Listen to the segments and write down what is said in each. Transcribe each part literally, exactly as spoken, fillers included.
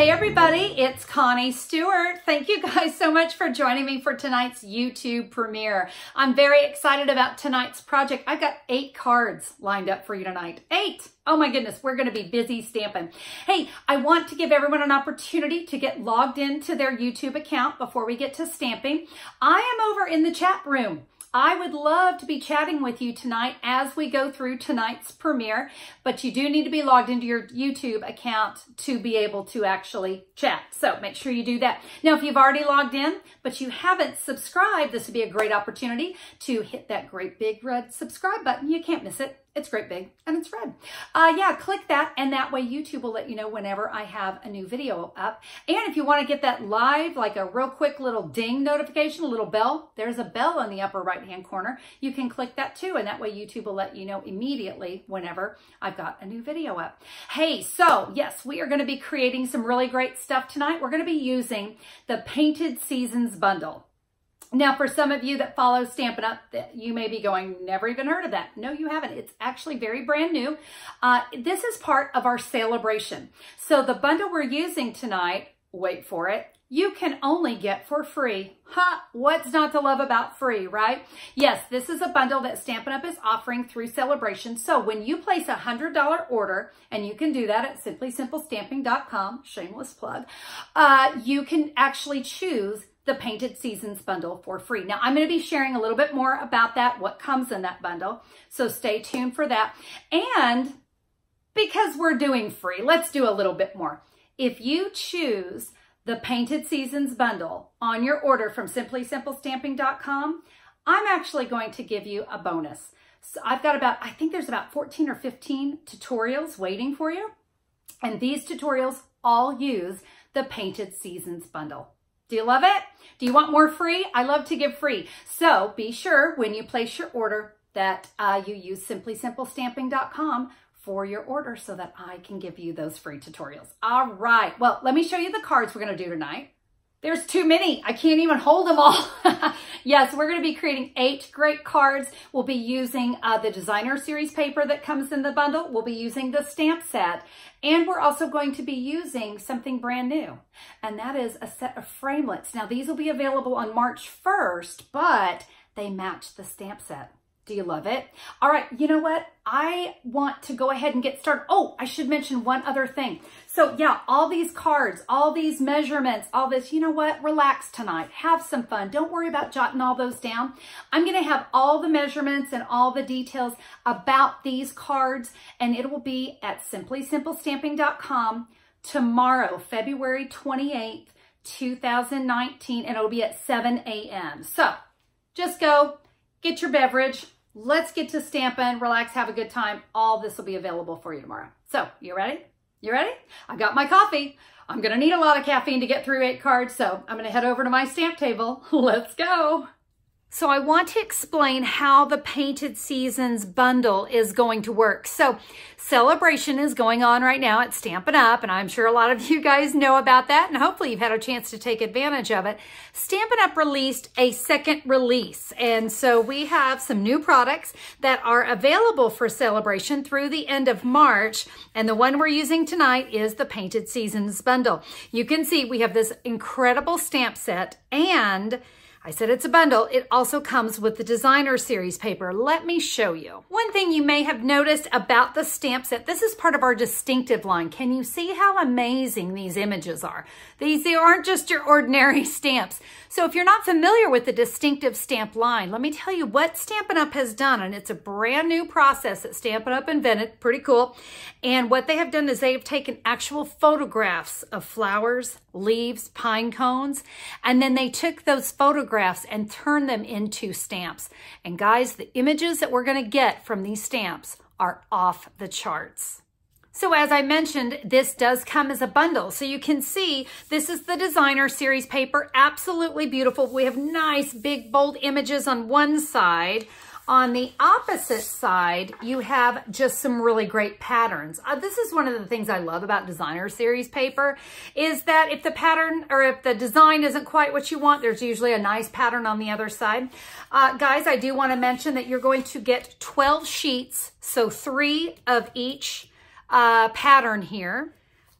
Hey everybody, it's Connie Stewart. Thank you guys so much for joining me for tonight's YouTube premiere. I'm very excited about tonight's project. I've got eight cards lined up for you tonight. Eight! Oh my goodness, we're gonna be busy stamping. Hey, I want to give everyone an opportunity to get logged into their YouTube account before we get to stamping. I am over in the chat room. I would love to be chatting with you tonight as we go through tonight's premiere, but you do need to be logged into your YouTube account to be able to actually chat. So make sure you do that. Now, if you've already logged in, but you haven't subscribed, this would be a great opportunity to hit that great big red subscribe button. You can't miss it. It's great big and it's red. Uh, yeah, click that, and that way YouTube will let you know whenever I have a new video up. And if you want to get that live, like a real quick little ding notification, a little bell, there's a bell in the upper right-hand corner. You can click that too, and that way YouTube will let you know immediately whenever I've got a new video up. Hey, so yes, we are going to be creating some really great stuff tonight. We're going to be using the Painted Seasons Bundle. Now, for some of you that follow Stampin' Up, you may be going, never even heard of that. No, you haven't. It's actually very brand new. Uh, this is part of our celebration. So the bundle we're using tonight, wait for it, you can only get for free. Ha! What's not to love about free, right? Yes, this is a bundle that Stampin' Up! Is offering through Celebration. So when you place a one hundred dollar order, and you can do that at simply simple stamping dot com, shameless plug, uh, you can actually choose the Painted Seasons Bundle for free. Now, I'm going to be sharing a little bit more about that, what comes in that bundle, so stay tuned for that. And because we're doing free, let's do a little bit more. If you choose the Painted Seasons Bundle on your order from simply simple stamping dot com, I'm actually going to give you a bonus. So I've got about, I think there's about fourteen or fifteen tutorials waiting for you, and these tutorials all use the Painted Seasons Bundle. Do you love it? Do you want more free? I love to give free. So be sure when you place your order that uh, you use simply simple stamping dot com for your order so that I can give you those free tutorials. All right. Well, let me show you the cards we're going to do tonight. There's too many. I can't even hold them all. Yes, we're going to be creating eight great cards. We'll be using uh, the Designer Series Paper that comes in the bundle. We'll be using the stamp set. And we're also going to be using something brand new, and that is a set of framelits. Now, these will be available on March first, but they match the stamp set. Do you love it? All right, you know what? I want to go ahead and get started. Oh, I should mention one other thing. So yeah, all these cards, all these measurements, all this, you know what? Relax tonight, have some fun. Don't worry about jotting all those down. I'm gonna have all the measurements and all the details about these cards, and it will be at simply simple stamping dot com tomorrow, February twenty-eighth, two thousand nineteen, and it'll be at seven A M So just go, get your beverage. Let's get to stamping, relax, have a good time. All this will be available for you tomorrow. So, you ready? You ready? I got my coffee. I'm gonna need a lot of caffeine to get through eight cards, so I'm gonna head over to my stamp table. Let's go. So I want to explain how the Painted Seasons Bundle is going to work. So Celebration is going on right now at Stampin' Up, and I'm sure a lot of you guys know about that, and hopefully you've had a chance to take advantage of it. Stampin' Up released a second release, and so we have some new products that are available for Celebration through the end of March, and the one we're using tonight is the Painted Seasons Bundle. You can see we have this incredible stamp set, and I said it's a bundle. It also comes with the Designer Series Paper. Let me show you. One thing you may have noticed about the stamp set, this is part of our distinctive line. Can you see how amazing these images are? These they aren't just your ordinary stamps. So if you're not familiar with the distinctive stamp line, let me tell you what Stampin' Up! Has done, and it's a brand new process that Stampin' Up! Invented. Pretty cool. And what they have done is they've taken actual photographs of flowers, leaves, pine cones, and then they took those photographs and turn them into stamps. And guys, the images that we're going to get from these stamps are off the charts. So as I mentioned, this does come as a bundle. So you can see this is the Designer Series Paper. Absolutely beautiful. We have nice big bold images on one side. On the opposite side, you have just some really great patterns. Uh, this is one of the things I love about Designer Series Paper, is that if the pattern or if the design isn't quite what you want, there's usually a nice pattern on the other side. Uh, guys, I do want to mention that you're going to get twelve sheets, so three of each uh, pattern here.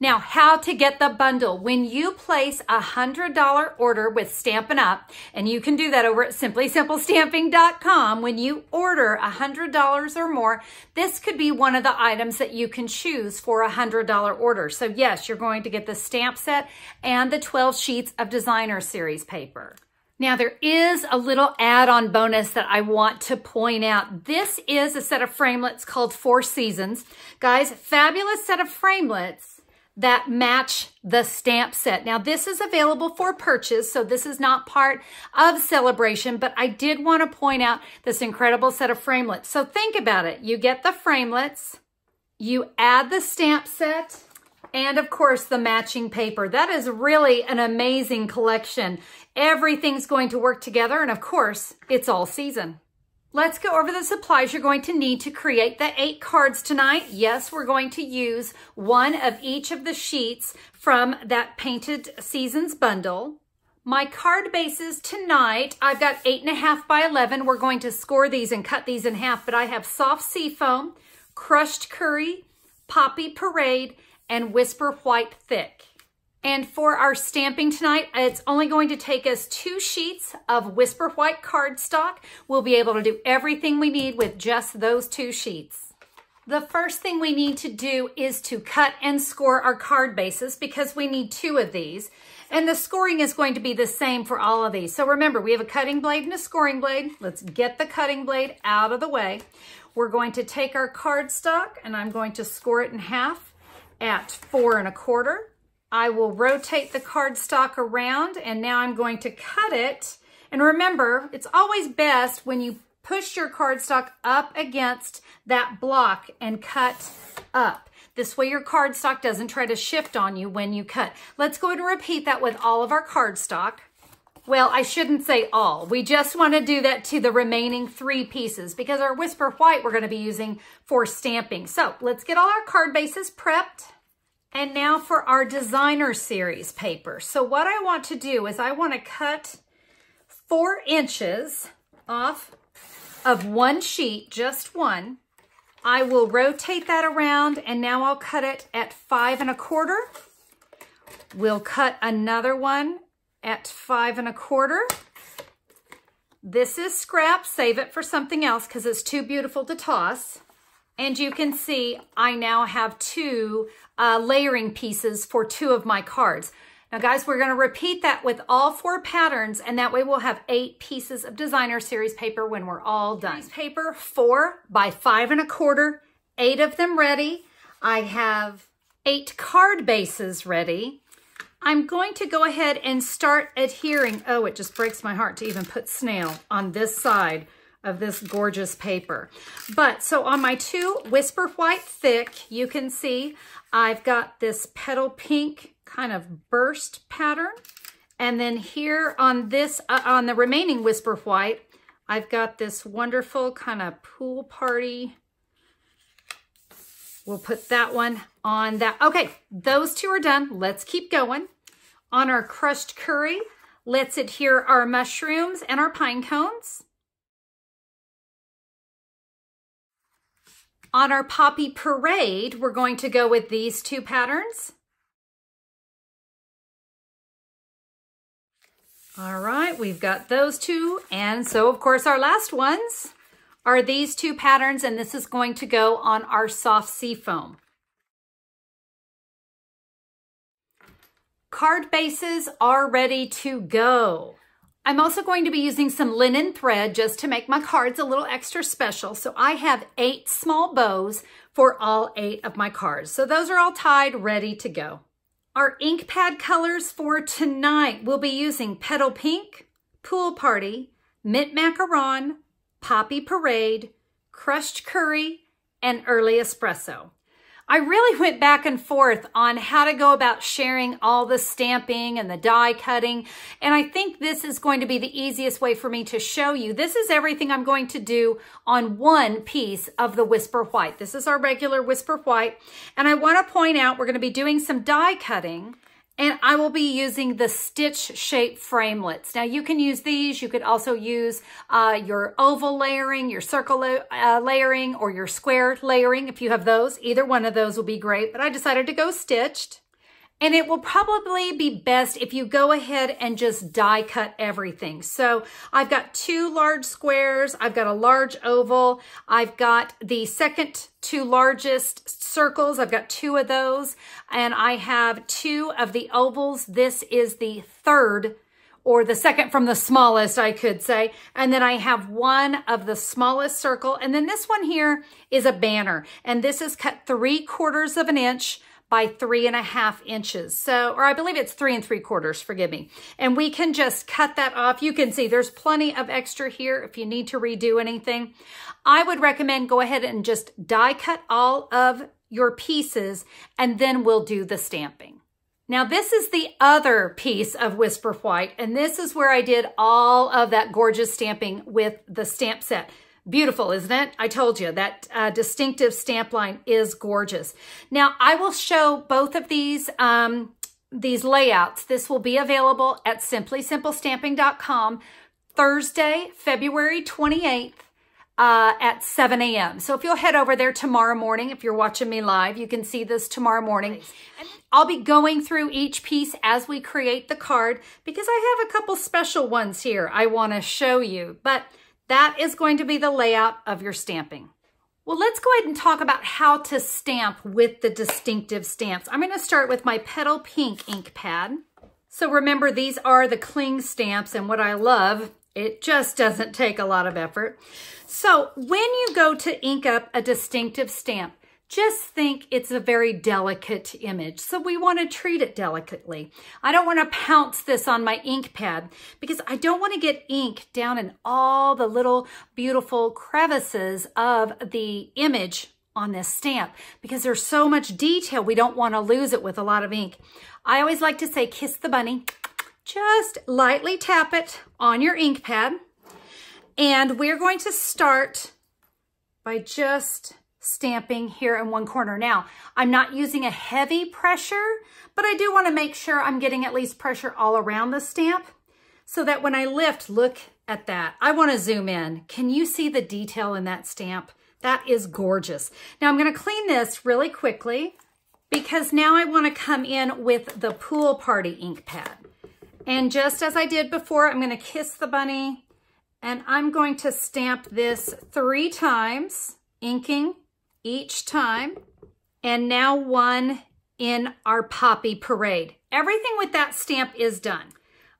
Now, how to get the bundle. When you place a one hundred dollar order with Stampin' Up, and you can do that over at simply simple stamping dot com, when you order one hundred dollars or more, this could be one of the items that you can choose for a one hundred dollar order. So yes, you're going to get the stamp set and the twelve sheets of Designer Series paper. Now, there is a little add-on bonus that I want to point out. This is a set of framelits called Four Seasons. Guys, fabulous set of framelits that match the stamp set. Now, this is available for purchase, so this is not part of Celebration, but I did want to point out this incredible set of framelits. So think about it. You get the framelits, you add the stamp set, and of course the matching paper. That is really an amazing collection. Everything's going to work together, and of course, it's all season. Let's go over the supplies you're going to need to create the eight cards tonight. Yes, we're going to use one of each of the sheets from that Painted Seasons bundle. My card bases tonight, I've got eight and a half by eleven. We're going to score these and cut these in half, but I have Soft Seafoam, Crushed Curry, Poppy Parade, and Whisper White thick. And for our stamping tonight, it's only going to take us two sheets of Whisper White cardstock. We'll be able to do everything we need with just those two sheets. The first thing we need to do is to cut and score our card bases because we need two of these. And the scoring is going to be the same for all of these. So remember, we have a cutting blade and a scoring blade. Let's get the cutting blade out of the way. We're going to take our cardstock and I'm going to score it in half at four and a quarter. I will rotate the cardstock around and now I'm going to cut it. And remember, it's always best when you push your cardstock up against that block and cut up. This way your cardstock doesn't try to shift on you when you cut. Let's go ahead and repeat that with all of our cardstock. Well, I shouldn't say all. We just want to do that to the remaining three pieces because our Whisper White we're going to be using for stamping. So let's get all our card bases prepped. And now for our Designer Series paper. So what I want to do is I want to cut four inches off of one sheet, just one. I will rotate that around and now I'll cut it at five and a quarter. We'll cut another one at five and a quarter. This is scrap, save it for something else because it's too beautiful to toss. And you can see I now have two uh, layering pieces for two of my cards. Now guys, we're gonna repeat that with all four patterns and that way we'll have eight pieces of Designer Series paper when we're all done. Paper four by five and a quarter, eight of them ready. I have eight card bases ready. I'm going to go ahead and start adhering. Oh, it just breaks my heart to even put snail on this side of this gorgeous paper. But so on my two Whisper White thick, you can see I've got this Petal Pink kind of burst pattern. And then here on this, uh, on the remaining Whisper White, I've got this wonderful kind of Pool Party. We'll put that one on that. Okay, those two are done. Let's keep going. On our Crushed Curry, let's adhere our mushrooms and our pine cones. On our Poppy Parade, we're going to go with these two patterns. All right, we've got those two. And so, of course, our last ones are these two patterns, and this is going to go on our Soft Seafoam. Card bases are ready to go. I'm also going to be using some linen thread just to make my cards a little extra special. So I have eight small bows for all eight of my cards. So those are all tied, ready to go. Our ink pad colors for tonight, we'll be using Petal Pink, Pool Party, Mint Macaron, Poppy Parade, Crushed Curry, and Early Espresso. I really went back and forth on how to go about sharing all the stamping and the die cutting, and I think this is going to be the easiest way for me to show you. This is everything I'm going to do on one piece of the Whisper White. This is our regular Whisper White, and I want to point out we're going to be doing some die cutting. And I will be using the stitch shape framelits. Now you can use these. You could also use uh, your oval layering, your circle uh, layering, or your square layering if you have those. Either one of those will be great, but I decided to go stitched. And it will probably be best if you go ahead and just die cut everything. So I've got two large squares, I've got a large oval, I've got the second two largest circles, I've got two of those, and I have two of the ovals. This is the third, or the second from the smallest, I could say. And then I have one of the smallest circle. And then this one here is a banner. And this is cut three quarters of an inch by three and a half inches. So, or I believe it's three and three quarters, forgive me. And we can just cut that off. You can see there's plenty of extra here if you need to redo anything. I would recommend go ahead and just die cut all of your pieces, and then we'll do the stamping. Now this is the other piece of Whisper White, and this is where I did all of that gorgeous stamping with the stamp set. Beautiful, isn't it? I told you that uh, distinctive stamp line is gorgeous. Now I will show both of these um, these layouts. This will be available at simply simple stamping dot com Thursday, February twenty-eighth uh, at seven A M So if you'll head over there tomorrow morning, if you're watching me live, you can see this tomorrow morning. I'll be going through each piece as we create the card, because I have a couple special ones here I want to show you, but that is going to be the layout of your stamping. Well, let's go ahead and talk about how to stamp with the distinctive stamps. I'm going to start with my Petal Pink ink pad. So remember, these are the cling stamps, and what I love, it just doesn't take a lot of effort. So when you go to ink up a distinctive stamp, just think it's a very delicate image. So we want to treat it delicately. I don't want to pounce this on my ink pad, because I don't want to get ink down in all the little beautiful crevices of the image on this stamp, because there's so much detail. We don't want to lose it with a lot of ink. I always like to say, kiss the bunny. Just lightly tap it on your ink pad. And we're going to start by just stamping here in one corner. Now, I'm not using a heavy pressure, but I do want to make sure I'm getting at least pressure all around the stamp, so that when I lift, look at that. I want to zoom in. Can you see the detail in that stamp? That is gorgeous. Now I'm going to clean this really quickly, because now I want to come in with the Pool Party ink pad. And just as I did before, I'm going to kiss the bunny, and I'm going to stamp this three times, inking each time, and now one in our Poppy Parade. Everything with that stamp is done.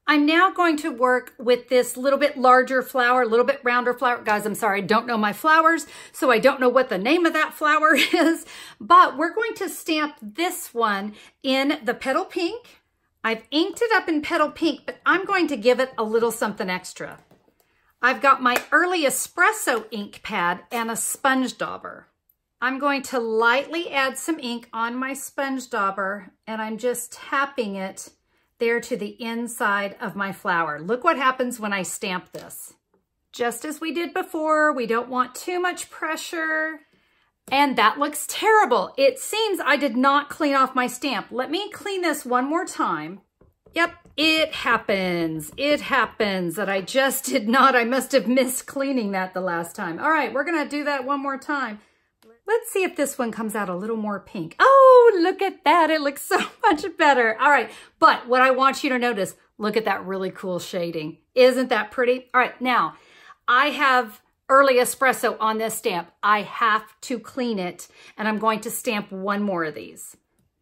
I'm now going to work with this little bit larger flower, a little bit rounder flower. Guys, I'm sorry, I don't know my flowers, so I don't know what the name of that flower is, but we're going to stamp this one in the Petal Pink. I've inked it up in Petal Pink, but I'm going to give it a little something extra. I've got my Early Espresso ink pad and a sponge dauber. I'm going to lightly add some ink on my sponge dauber, and I'm just tapping it there to the inside of my flower. Look what happens when I stamp this. Just as we did before, we don't want too much pressure. And that looks terrible. It seems I did not clean off my stamp. Let me clean this one more time. Yep, it happens. It happens that I just did not. I must have missed cleaning that the last time. All right, we're gonna do that one more time. Let's see if this one comes out a little more pink. Oh, look at that. It looks so much better. All right. But what I want you to notice, look at that really cool shading. Isn't that pretty? All right. Now, I have Early Espresso on this stamp. I have to clean it, and I'm going to stamp one more of these.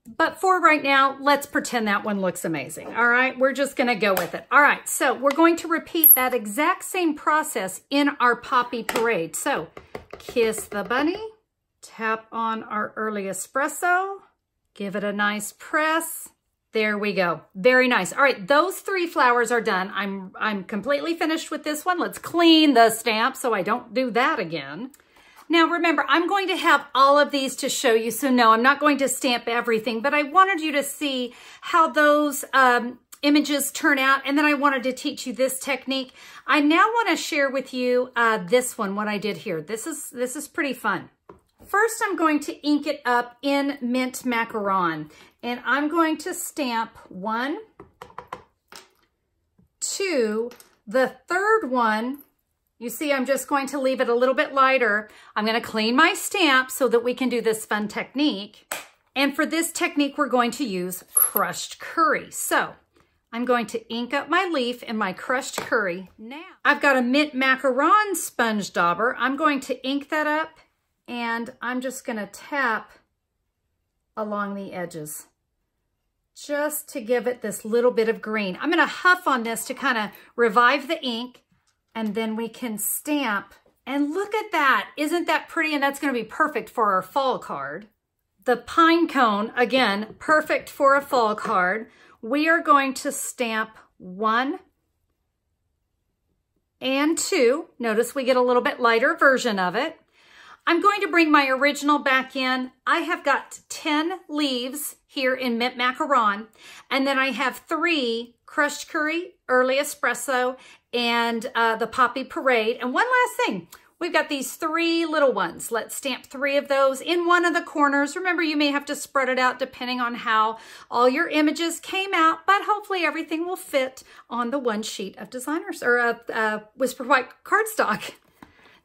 But for right now, let's pretend that one looks amazing. All right. We're just going to go with it. All right. So we're going to repeat that exact same process in our Poppy Parade. So kiss the bunny. Tap on our Early Espresso, give it a nice press. There we go. Very nice. All right, those three flowers are done. I'm, I'm completely finished with this one. Let's clean the stamp so I don't do that again. Now, remember, I'm going to have all of these to show you. So no, I'm not going to stamp everything, but I wanted you to see how those um, images turn out. And then I wanted to teach you this technique. I now want to share with you uh, this one, what I did here. This is, this is pretty fun. First, I'm going to ink it up in Mint Macaron, and I'm going to stamp one, two, the third one. You see, I'm just going to leave it a little bit lighter. I'm going to clean my stamp so that we can do this fun technique. And for this technique, we're going to use Crushed Curry. So I'm going to ink up my leaf in my Crushed Curry. Now I've got a Mint Macaron sponge dauber. I'm going to ink that up, and I'm just going to tap along the edges just to give it this little bit of green. I'm going to huff on this to kind of revive the ink, and then we can stamp. And look at that. Isn't that pretty? And that's going to be perfect for our fall card. The pine cone, again, perfect for a fall card. We are going to stamp one and two. Notice we get a little bit lighter version of it. I'm going to bring my original back in. I have got ten leaves here in Mint Macaron, and then I have three Crushed Curry, Early Espresso, and uh, the Poppy Parade. And one last thing. We've got these three little ones. Let's stamp three of those in one of the corners. Remember, you may have to spread it out depending on how all your images came out, but hopefully everything will fit on the one sheet of designers or a, a Whisper White cardstock.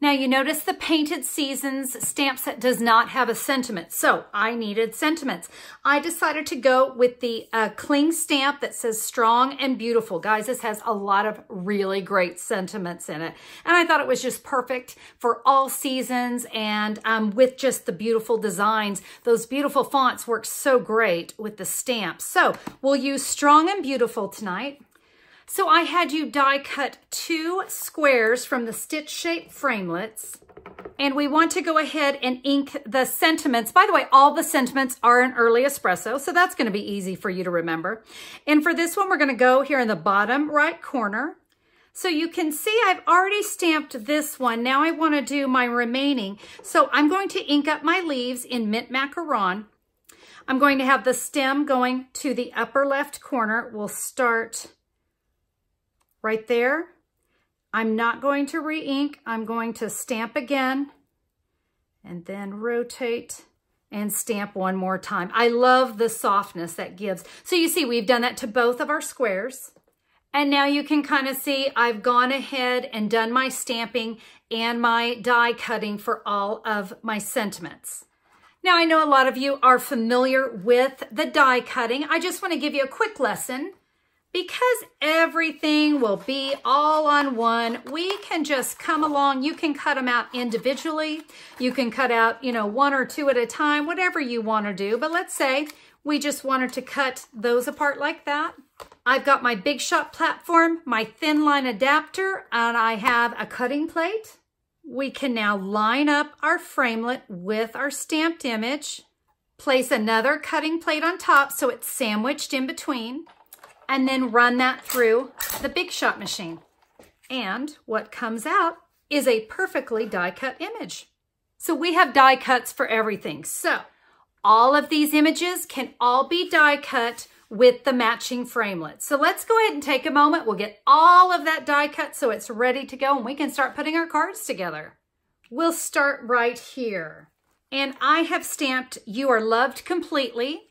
Now you notice the Painted Seasons stamp set does not have a sentiment, so I needed sentiments. I decided to go with the uh, cling stamp that says Strong and Beautiful. Guys, this has a lot of really great sentiments in it, and I thought it was just perfect for all seasons, and um, with just the beautiful designs. Those beautiful fonts work so great with the stamps. So we'll use Strong and Beautiful tonight. So I had you die cut two squares from the stitch shape framelets, and we want to go ahead and ink the sentiments. By the way, all the sentiments are an Early Espresso, so that's going to be easy for you to remember. And for this one, we're going to go here in the bottom right corner. So you can see I've already stamped this one. Now I want to do my remaining. So I'm going to ink up my leaves in Mint Macaron. I'm going to have the stem going to the upper left corner. We'll start right there. I'm not going to re-ink. I'm going to stamp again and then rotate and stamp one more time. I love the softness that gives. So you see, we've done that to both of our squares. And now you can kind of see I've gone ahead and done my stamping and my die cutting for all of my sentiments. Now, I know a lot of you are familiar with the die cutting. I just want to give you a quick lesson. Because everything will be all on one, we can just come along. You can cut them out individually. You can cut out, you know, one or two at a time, whatever you want to do. But let's say we just wanted to cut those apart like that. I've got my Big Shot platform, my thin line adapter, and I have a cutting plate. We can now line up our framelit with our stamped image, place another cutting plate on top so it's sandwiched in between, and then run that through the Big Shot machine. And what comes out is a perfectly die-cut image. So we have die cuts for everything. So all of these images can all be die cut with the matching framelit. So let's go ahead and take a moment. We'll get all of that die cut so it's ready to go, and we can start putting our cards together. We'll start right here. And I have stamped You Are Loved Completely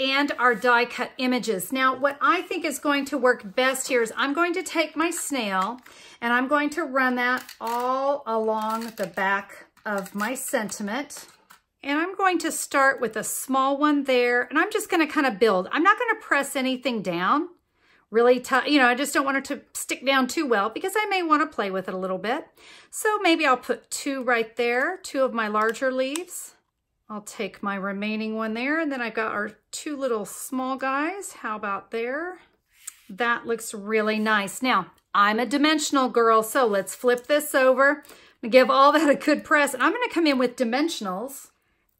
and our die cut images. Now, what I think is going to work best here is I'm going to take my snail and I'm going to run that all along the back of my sentiment. And I'm going to start with a small one there, and I'm just gonna kind of build. I'm not gonna press anything down really tight. You know, I just don't want it to stick down too well because I may wanna play with it a little bit. So maybe I'll put two right there, two of my larger leaves. I'll take my remaining one there, and then I've got our two little small guys. How about there? That looks really nice. Now, I'm a dimensional girl, so let's flip this over. I'm gonna give all that a good press, and I'm gonna come in with dimensionals,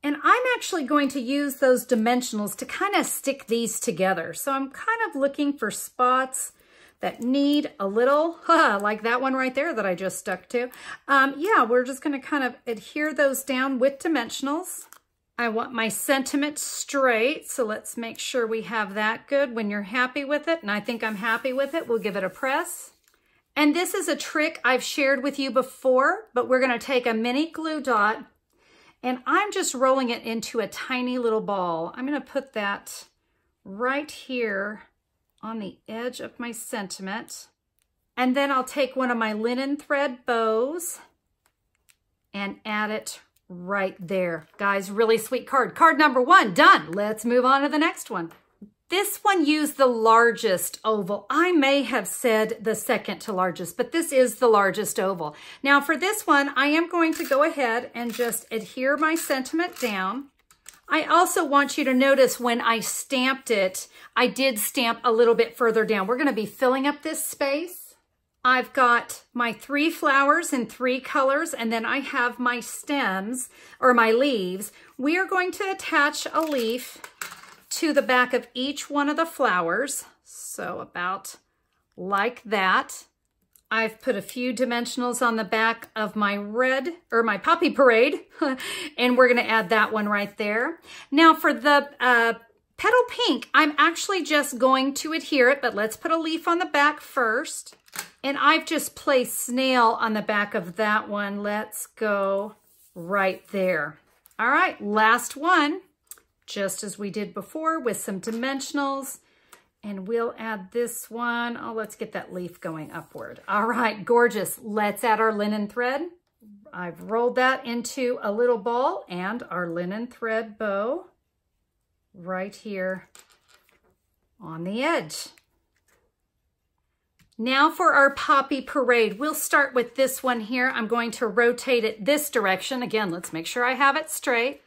and I'm actually going to use those dimensionals to kind of stick these together. So I'm kind of looking for spots that need a little, huh, like that one right there that I just stuck to. Um, yeah, we're just gonna kind of adhere those down with dimensionals. I want my sentiment straight, so let's make sure we have that good. When you're happy with it, and I think I'm happy with it, we'll give it a press. And this is a trick I've shared with you before, but we're gonna take a mini glue dot, and I'm just rolling it into a tiny little ball. I'm gonna put that right here on the edge of my sentiment. And then I'll take one of my linen thread bows and add it right there. Guys, really sweet card. Card number one, done. Let's move on to the next one. This one used the largest oval. I may have said the second to largest, but this is the largest oval. Now for this one, I am going to go ahead and just adhere my sentiment down. I also want you to notice when I stamped it, I did stamp a little bit further down. We're gonna be filling up this space. I've got my three flowers in three colors, and then I have my stems or my leaves. We are going to attach a leaf to the back of each one of the flowers. So about like that. I've put a few dimensionals on the back of my red, or my Poppy Parade, and we're gonna add that one right there. Now for the uh, Petal Pink, I'm actually just going to adhere it, but let's put a leaf on the back first. And I've just placed snail on the back of that one. Let's go right there. All right, last one, just as we did before with some dimensionals. And we'll add this one. Oh, let's get that leaf going upward. All right, gorgeous. Let's add our linen thread. I've rolled that into a little ball and our linen thread bow right here on the edge. Now for our Poppy Parade. We'll start with this one here. I'm going to rotate it this direction. Again, let's make sure I have it straight.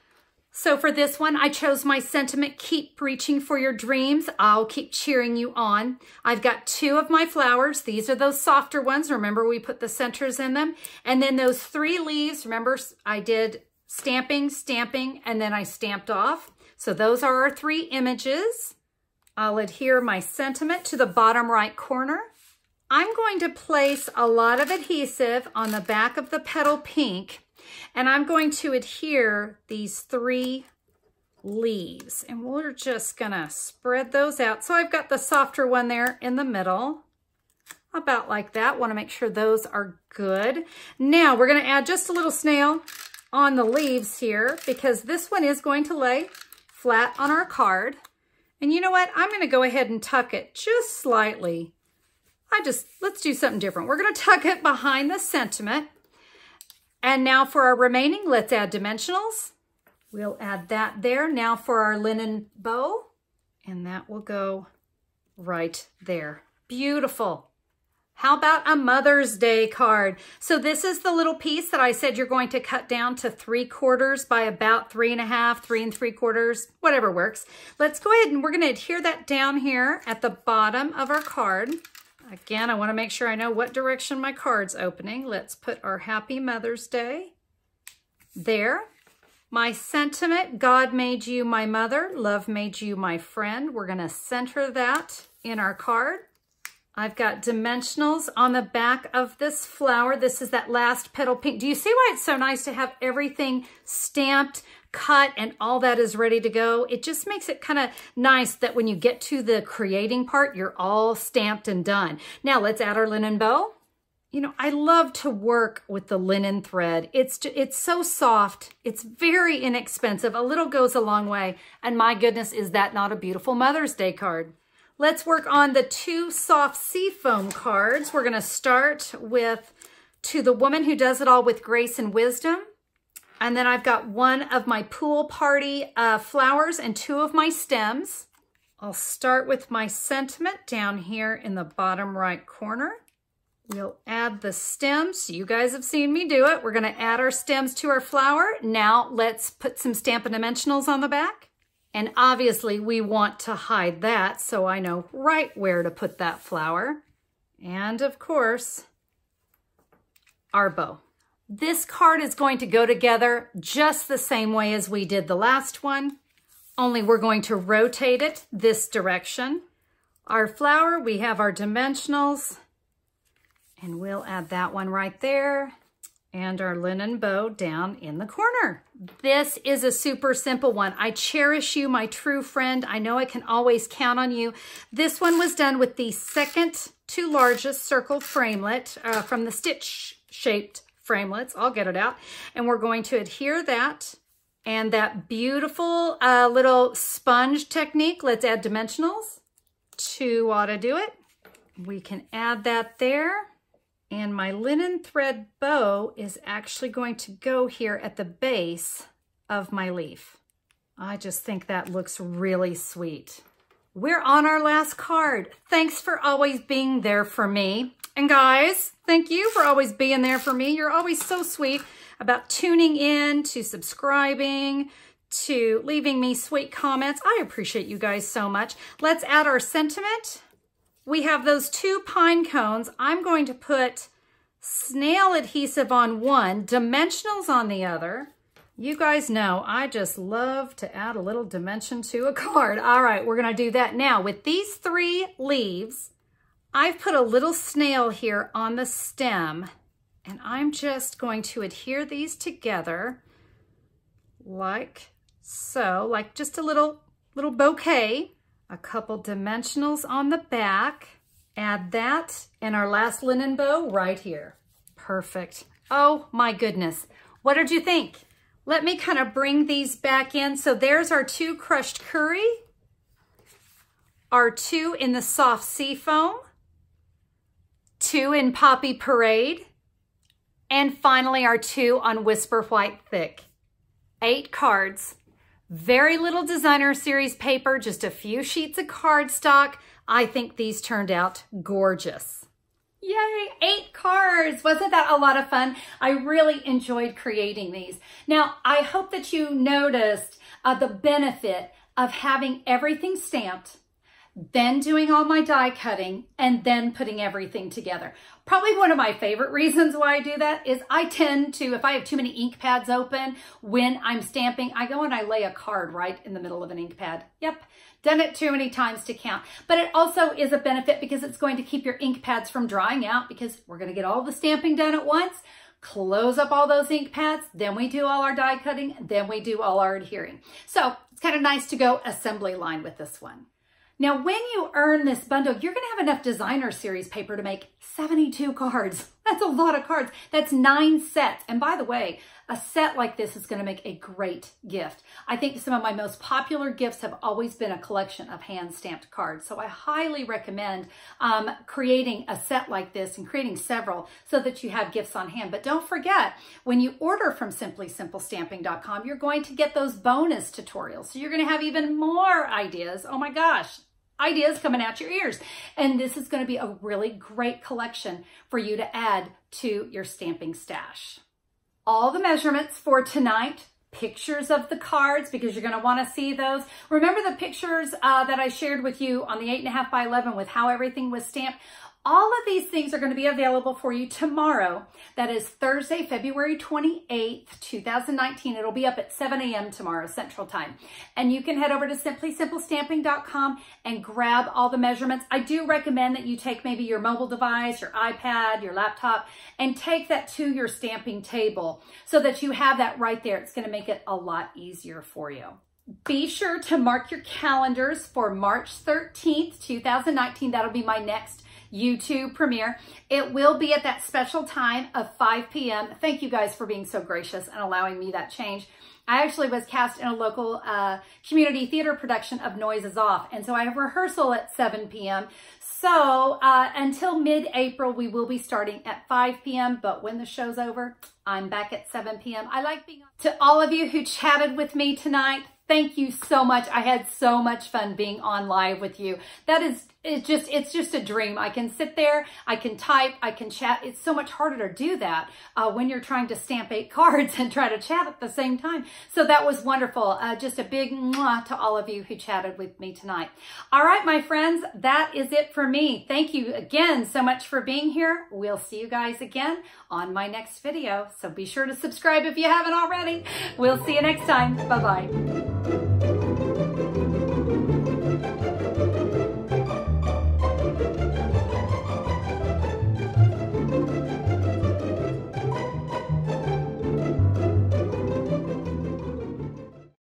So for this one, I chose my sentiment, keep reaching for your dreams. I'll keep cheering you on. I've got two of my flowers. These are those softer ones. Remember, we put the centers in them. And then those three leaves, remember, I did stamping, stamping, and then I stamped off. So those are our three images. I'll adhere my sentiment to the bottom right corner. I'm going to place a lot of adhesive on the back of the Petal Pink. And I'm going to adhere these three leaves, and we're just gonna spread those out. So I've got the softer one there in the middle, about like that. Wanna make sure those are good. Now we're gonna add just a little snail on the leaves here because this one is going to lay flat on our card. And you know what? I'm gonna go ahead and tuck it just slightly. I just, let's do something different. We're gonna tuck it behind the sentiment. And now for our remaining, let's add dimensionals. We'll add that there. Now for our linen bow, and that will go right there. Beautiful. How about a Mother's Day card? So this is the little piece that I said you're going to cut down to three quarters by about three and a half, three and three quarters, whatever works. Let's go ahead and we're gonna adhere that down here at the bottom of our card. Again, I want to make sure I know what direction my card's opening. Let's put our Happy Mother's Day there. My sentiment, God made you my mother, love made you my friend. We're going to center that in our card. I've got dimensionals on the back of this flower. This is that last Petal Pink. Do you see why it's so nice to have everything stamped, cut, and all that is ready to go? It just makes it kind of nice that when you get to the creating part, you're all stamped and done. Now let's add our linen bow. You know, I love to work with the linen thread. It's it's so soft. It's very inexpensive. A little goes a long way. And my goodness, is that not a beautiful Mother's Day card? Let's work on the two Soft Seafoam cards. We're gonna start with To the Woman Who Does It All with Grace and Wisdom. And then I've got one of my Pool Party uh, flowers and two of my stems. I'll start with my sentiment down here in the bottom right corner. We'll add the stems. You guys have seen me do it. We're gonna add our stems to our flower. Now let's put some Stampin' Dimensionals on the back. And obviously we want to hide that so I know right where to put that flower. And of course, our bow. This card is going to go together just the same way as we did the last one, only we're going to rotate it this direction. Our flower, we have our dimensionals, and we'll add that one right there. And our linen bow down in the corner. This is a super simple one. I cherish you, my true friend. I know I can always count on you. This one was done with the second to largest circle framelit uh, from the stitch shaped framelits. I'll get it out. And we're going to adhere that and that beautiful uh, little sponge technique. Let's add dimensionals. Two ought to do it. We can add that there. And my linen thread bow is actually going to go here at the base of my leaf. I just think that looks really sweet. We're on our last card. Thanks for always being there for me. And guys, thank you for always being there for me. You're always so sweet about tuning in, to subscribing, to leaving me sweet comments. I appreciate you guys so much. Let's add our sentiment. We have those two pine cones. I'm going to put snail adhesive on one, dimensionals on the other. You guys know I just love to add a little dimension to a card. All right, we're gonna do that now. With these three leaves, I've put a little snail here on the stem, and I'm just going to adhere these together like so, like just a little, little bouquet. A couple dimensionals on the back. Add that and our last linen bow right here. Perfect. Oh my goodness. What did you think? Let me kind of bring these back in. So there's our two crushed curry, our two in the soft seafoam, two in Poppy Parade, and finally our two on Whisper White Thick. Eight cards, very little designer series paper, just a few sheets of cardstock. I think these turned out gorgeous. Yay, eight cards. Wasn't that a lot of fun? I really enjoyed creating these. Now, I hope that you noticed uh, the benefit of having everything stamped, then doing all my die cutting, and then putting everything together. Probably one of my favorite reasons why I do that is I tend to, if I have too many ink pads open when I'm stamping, I go and I lay a card right in the middle of an ink pad. Yep. Done it too many times to count, but it also is a benefit because it's going to keep your ink pads from drying out because we're going to get all the stamping done at once, close up all those ink pads, then we do all our die cutting, then we do all our adhering. So it's kind of nice to go assembly line with this one. Now, when you earn this bundle, you're going to have enough designer series paper to make seventy-two cards. That's a lot of cards. That's nine sets. And by the way, a set like this is going to make a great gift. I think some of my most popular gifts have always been a collection of hand-stamped cards. So I highly recommend um, creating a set like this and creating several so that you have gifts on hand. But don't forget, when you order from simply simple stamping dot com, you're going to get those bonus tutorials. So you're going to have even more ideas. Oh my gosh. Ideas coming out your ears. And this is going to be a really great collection for you to add to your stamping stash. All the measurements for tonight, pictures of the cards, because you're going to want to see those. Remember the pictures uh, that I shared with you on the eight and a half by eleven with how everything was stamped? All of these things are going to be available for you tomorrow. That is Thursday, February twenty-eighth, two thousand nineteen. It'll be up at seven A M tomorrow, Central Time. And you can head over to simply simple stamping dot com and grab all the measurements. I do recommend that you take maybe your mobile device, your iPad, your laptop, and take that to your stamping table so that you have that right there. It's going to make it a lot easier for you. Be sure to mark your calendars for March thirteenth, two thousand nineteen. That'll be my next YouTube premiere. It will be at that special time of five P M Thank you guys for being so gracious and allowing me that change. I actually was cast in a local uh, community theater production of Noises Off, and so I have rehearsal at seven P M So uh, until mid-April, we will be starting at five P M But when the show's over, I'm back at seven P M I like being on. To all of you who chatted with me tonight, thank you so much. I had so much fun being on live with you. That is, it's just, it's just a dream. I can sit there, I can type, I can chat. It's so much harder to do that uh, when you're trying to stamp eight cards and try to chat at the same time. So that was wonderful. Uh, just a big mwah to all of you who chatted with me tonight. All right, my friends, that is it for me. Thank you again so much for being here. We'll see you guys again on my next video. So be sure to subscribe if you haven't already. We'll see you next time. Bye-bye.